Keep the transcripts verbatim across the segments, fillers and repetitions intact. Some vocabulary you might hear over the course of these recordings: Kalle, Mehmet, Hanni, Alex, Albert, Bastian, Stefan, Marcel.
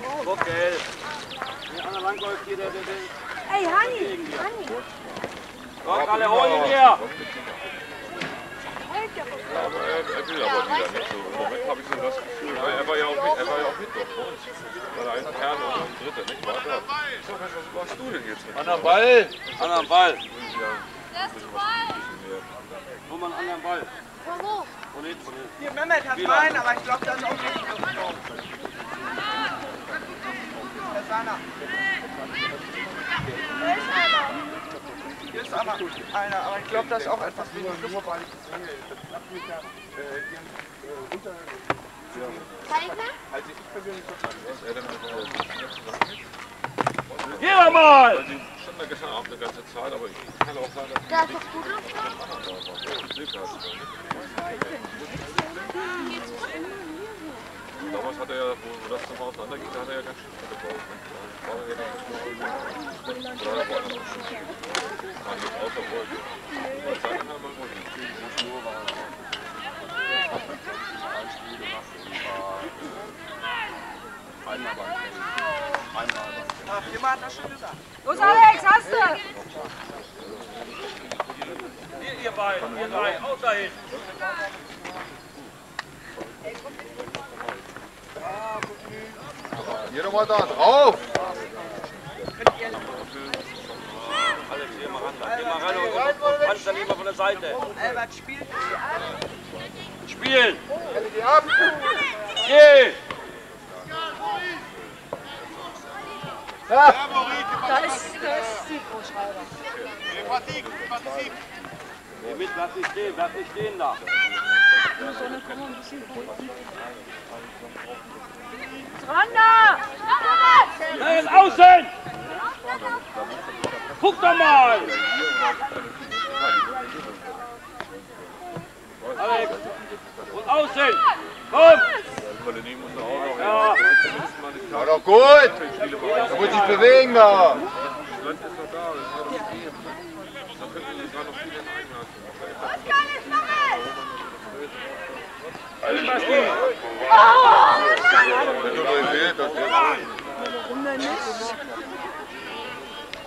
Okay. Hey, Hanni! Hanni! Komm, alle hol ihn her! Ja, aber er will aber wieder nicht so. Im Moment habe ich so das Gefühl, weil er war ja auch mit, er war ja auch mit doch vor uns. Weil er ein Kerl oder ein Dritter, nicht wahr? Was machst du denn jetzt? An der Ball! An der Ball! Das ist Ball! Nur mal einen anderen Ball. Von wo? Von hinten, von hinten. Hier, Mehmet hat meinen, aber ich glaube, das ist auch nicht so. Das ist einer. Hier ist aber einer, aber ich glaube, das ist auch etwas weniger. Geh doch mal! Also, ich stand da gestern Abend eine ganze Zeit, aber ich kann auch sagen, dass das ist gut ausgemacht. Damals hat er ja, wo das nochmal auseinanderging, da hat er ja ganz schön gebaut. Los, Alex, hast du? Ihr, ihr beiden, ihr drei, auch dahin. Hier nochmal da drauf! Alex, geh mal ran, geh mal ran und kannst dann immer von der Seite. Albert, spiel die ab! Spielen! Geh ab! Geh! Da ist die Großschreiber. Mit, lass dich stehen, lass dich stehen da. Randa! Nein, außen! Guck doch mal! Alex! Und außen! Komm! Ja! Ja, doch gut! Da muss ich bewegen da! Das Land ist noch da, das ist da können wir gerade noch viel hineinlassen. Was kann ich machen? Wenn du neu willst, das wird warum denn nicht?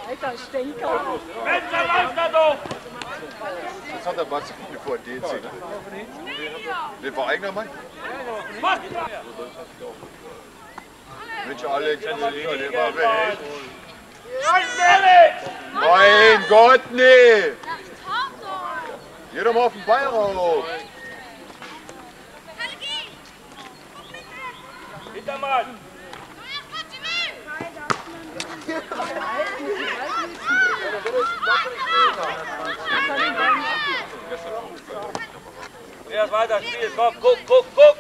Alter, Stinker! Mensch, da läuft er doch! Das hat der Bastian bevor er den zieht. Der war eigener Mann? Mensch, Alex, der war weg! Mein Gott, nee! Geh doch mal auf den Ball rauf! Hintermann! Ja, weiter spielen, komm, guck, guck, guck!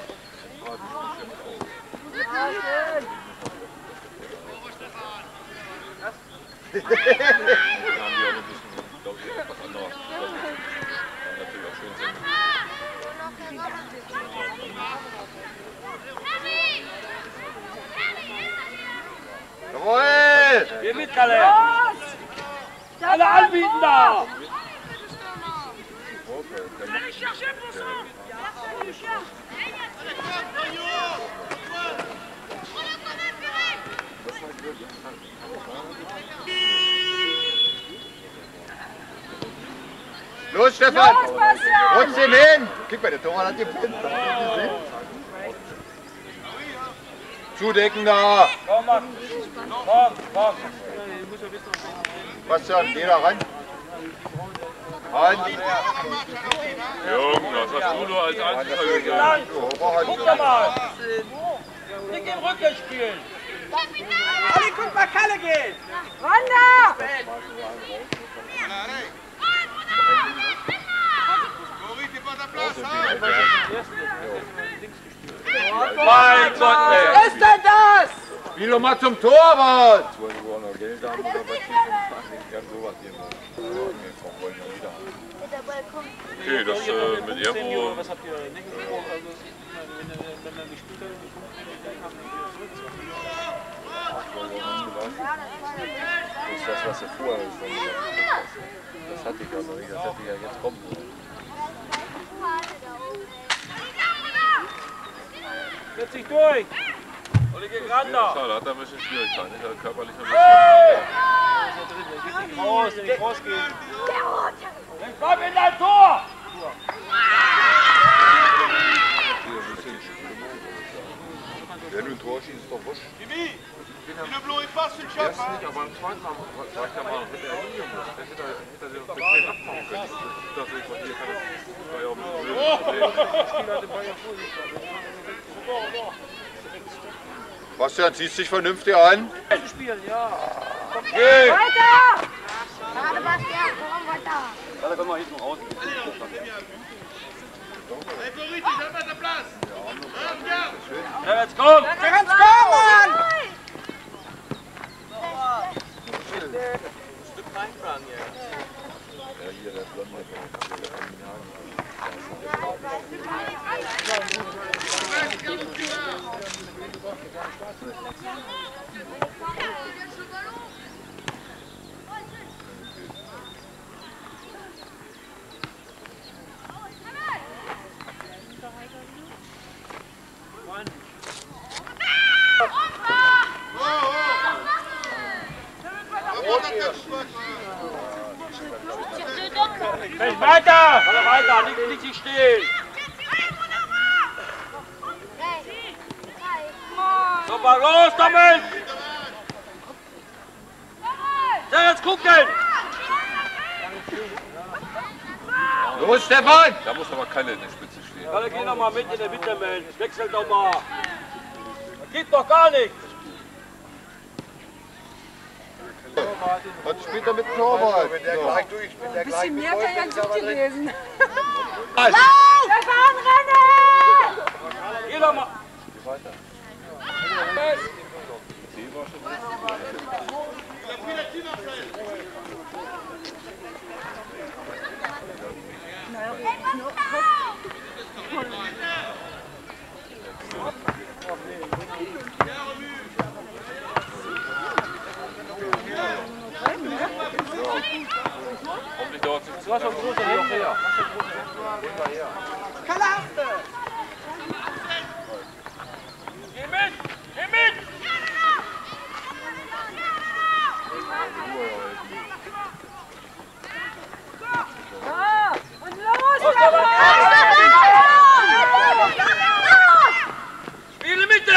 Jawohl! Geh mit, Kalle! Alle anbieten da! Los, Stefan! Rutsch den hin! Guck mal, der Torwart hat gepinnt. Zudecken da! Komm, Mann! Komm, komm! Bastian, geh da ran! An! Junge, das hast du nur als Anführer gesagt. Guck doch mal! Nick im Rücken spielen! Alle, guck mal, Kalle geht! Wanda! Mein Gott, was ist denn das? Spiel doch mal zum Torwart! Okay, das äh, mit irgendwo. Was habt ihr Neckensprung? Also, wenn er gespielt hat, das ist das, was er vorher ist. Das hatte ich ja noch nicht, das hätte ich ja jetzt kommen. Setz dich durch! Ja, schade, hat er ein bisschen Schwierigkeiten. Ist er körperlich ein bisschen. Hey! Der geht nicht raus, der geht rausgehen. Dann komm in dein Tor! Wenn du ein Tor schießt, ist doch wurscht. Viele blöde Pass für Schöpfer. Erstens nicht, aber am zweiten Mal war ich da mal noch mit der Linie. Der hätte da den Ball abmachen können. Das ist von hier. Das war ja auch ein blödes Problem. Der Spieler hat den Ball ja vorgeschlagen. Bastian, ziehst dich vernünftig ein? Spielen, ja. Geh! Weiter! Schade, Bastian, komm weiter. Ja, da können wir hinten raus. Hey, für richtig, dann wird der Platz. Ja, ja, jetzt komm! Ja, jetzt komm, Mann! Ein Stück reinfahren hier. Ja, hier, der Plan mal. Weiter! Weiter! Nicht, nicht stehen! So, mal raus damit! Ja, jetzt gucken! Los, Stefan! Da muss aber Kalle in der Spitze stehen. Kalle, geh nochmal mit in der Mitte, Mensch. Wechselt doch mal. Das geht doch gar nichts. Was spielt er mit dem Torwart? Wenn der gleich durch, wenn der gleich durch. Ein bisschen mehr wäre ja gut gewesen. Lauf! Stefan, renne! Geh doch mal! Geh weiter. Du hast schon große noch her. Kalle, hast du! Geh mit! Geh mit! Und los! Spiel in Mitte! Da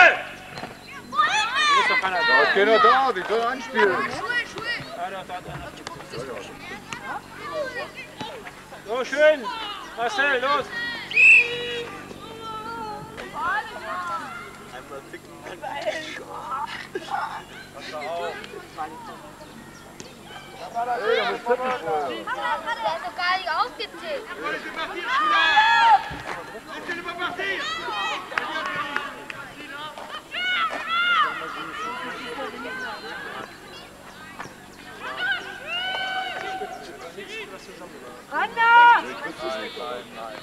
ist doch keiner da. Da ist keiner da, die können anspielen. So schön, Marcel, los! Einmal ticken. Pass da auf. Da war das Öl, das Tippen voll. Der ist doch gar nicht ausgezählt. Wanda! Nein, nein, nein, nein.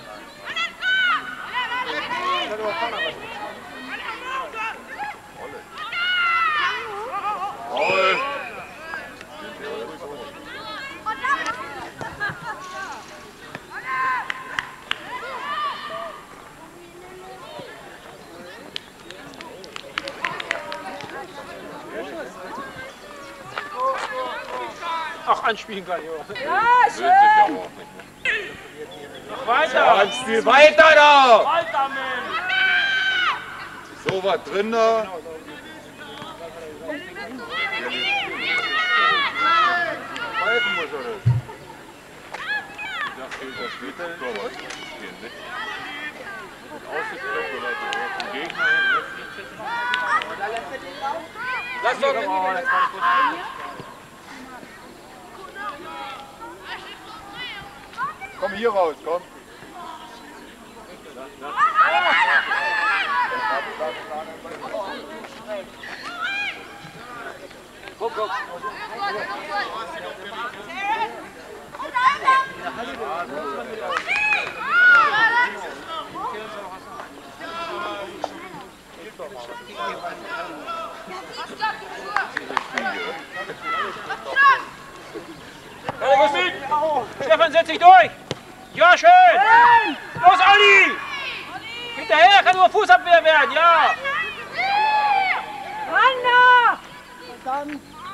Ach, anspielen kann ich auch. Ja, schön! Noch weiter! Anspiel weiter da! Weiter, Mensch! So, was drin da? Halten muss er das. Das fehlt was später. Torwart spielen, nicht? Lass doch den Komm hier raus, komm. Komm, komm. Stefan, setz dich durch! Ja, schön! Los, Ali! Hinterher, kann nur Fußabwehr werden, ja! an.